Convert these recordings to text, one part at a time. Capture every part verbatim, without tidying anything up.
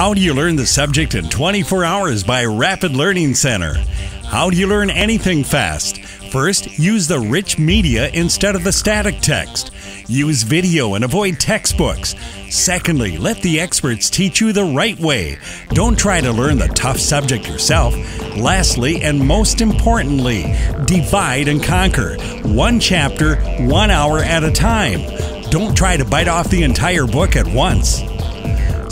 How do you learn the subject in twenty-four hours by Rapid Learning Center? How do you learn anything fast? First, use the rich media instead of the static text. Use video and avoid textbooks. Secondly, let the experts teach you the right way. Don't try to learn the tough subject yourself. Lastly, and most importantly, divide and conquer. One chapter, one hour at a time. Don't try to bite off the entire book at once.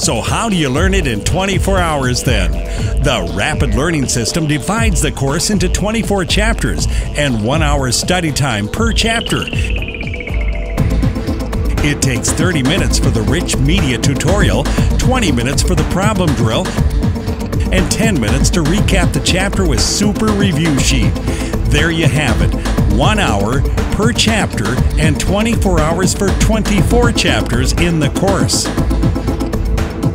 So how do you learn it in twenty-four hours then? The Rapid Learning System divides the course into twenty-four chapters and one hour study time per chapter. It takes thirty minutes for the rich media tutorial, twenty minutes for the problem drill, and ten minutes to recap the chapter with super review sheet. There you have it. One hour per chapter and twenty-four hours for twenty-four chapters in the course.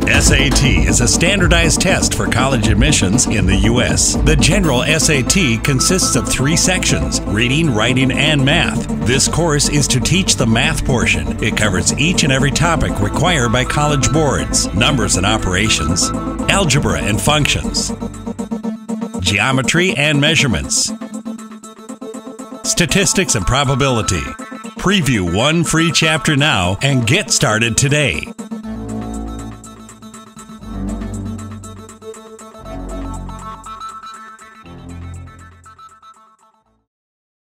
S A T is a standardized test for college admissions in the U S The general S A T consists of three sections: reading, writing, and math. This course is to teach the math portion. It covers each and every topic required by College Boards: numbers and operations, algebra and functions, geometry and measurements, statistics and probability. Preview one free chapter now and get started today.